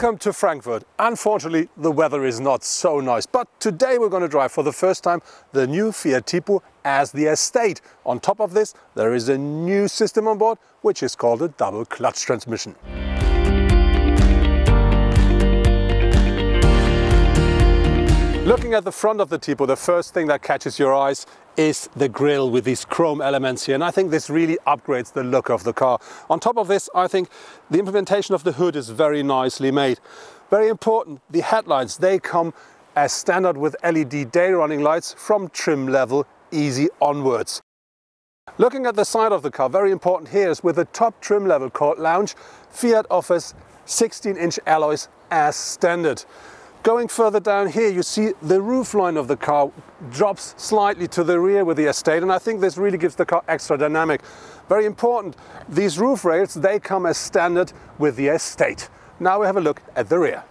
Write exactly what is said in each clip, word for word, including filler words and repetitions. Welcome to Frankfurt. Unfortunately, the weather is not so nice, but today we're going to drive for the first time the new Fiat Tipo as the Estate. On top of this, there is a new system on board, which is called a double clutch transmission. Looking at the front of the Tipo, the first thing that catches your eyes is the grille with these chrome elements here, and I think this really upgrades the look of the car. On top of this, I think the implementation of the hood is very nicely made. Very important, the headlights, they come as standard with L E D day running lights from trim level easy onwards. Looking at the side of the car, very important here is with the top trim level called Lounge, Fiat offers sixteen inch alloys as standard. Going further down here, you see the roofline of the car drops slightly to the rear with the Estate, and I think this really gives the car extra dynamic. Very important, these roof rails, they come as standard with the Estate. Now we have a look at the rear.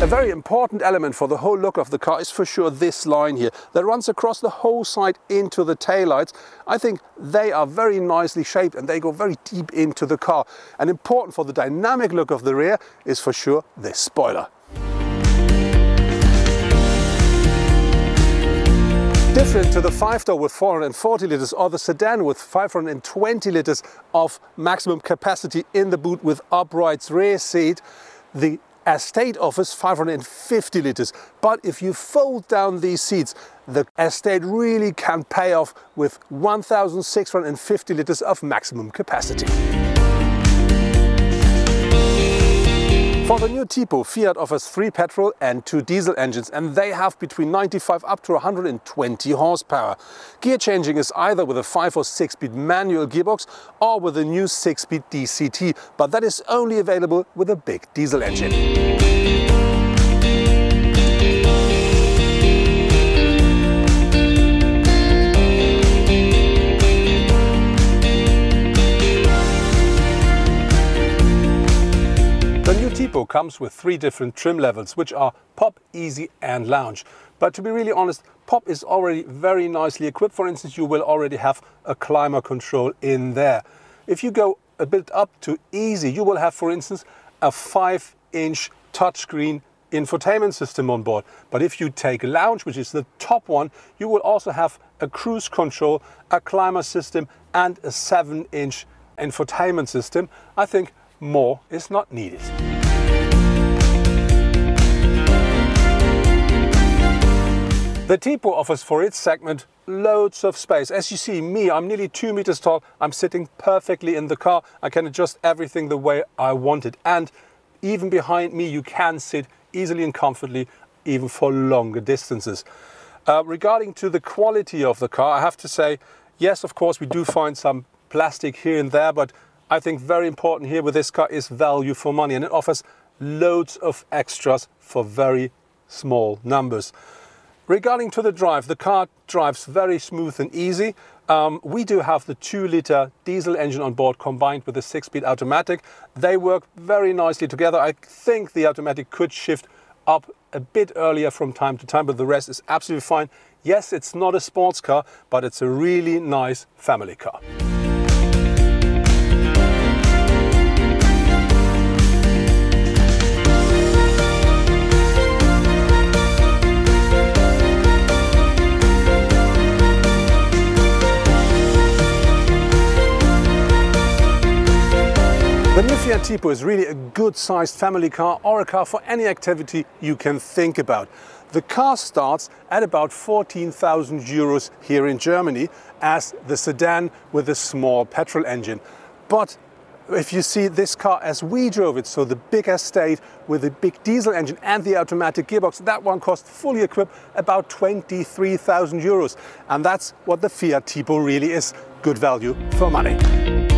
A very important element for the whole look of the car is for sure this line here that runs across the whole side into the taillights. I think they are very nicely shaped and they go very deep into the car. And important for the dynamic look of the rear is for sure this spoiler. Different to the five-door with four hundred forty litres or the sedan with five hundred twenty litres of maximum capacity in the boot with uprights rear seat, the Estate offers five hundred fifty litres, but if you fold down these seats, the Estate really can pay off with one thousand six hundred fifty litres of maximum capacity. For the new Tipo, Fiat offers three petrol and two diesel engines, and they have between ninety-five up to one hundred twenty horsepower. Gear changing is either with a five or six speed manual gearbox or with a new six speed D C T, but that is only available with a big diesel engine. Tipo comes with three different trim levels, which are Pop, Easy and Lounge. But to be really honest, Pop is already very nicely equipped. For instance, you will already have a climate control in there. If you go a bit up to Easy, you will have, for instance, a five inch touchscreen infotainment system on board. But if you take Lounge, which is the top one, you will also have a cruise control, a climate system and a seven inch infotainment system. I think more is not needed. The Tipo offers for its segment loads of space. As you see me, I'm nearly two meters tall. I'm sitting perfectly in the car. I can adjust everything the way I want it. And even behind me, you can sit easily and comfortably, even for longer distances. Uh, regarding to the quality of the car, I have to say, yes, of course, we do find some plastic here and there, but I think very important here with this car is value for money. And it offers loads of extras for very small numbers. Regarding to the drive, the car drives very smooth and easy. Um, we do have the two litre diesel engine on board combined with a six speed automatic. They work very nicely together. I think the automatic could shift up a bit earlier from time to time, but the rest is absolutely fine. Yes, it's not a sports car, but it's a really nice family car. The new Fiat Tipo is really a good-sized family car or a car for any activity you can think about. The car starts at about fourteen thousand euros here in Germany as the sedan with a small petrol engine. But if you see this car as we drove it, so the big Estate with the big diesel engine and the automatic gearbox, that one cost fully equipped about twenty-three thousand euros. And that's what the Fiat Tipo really is, good value for money.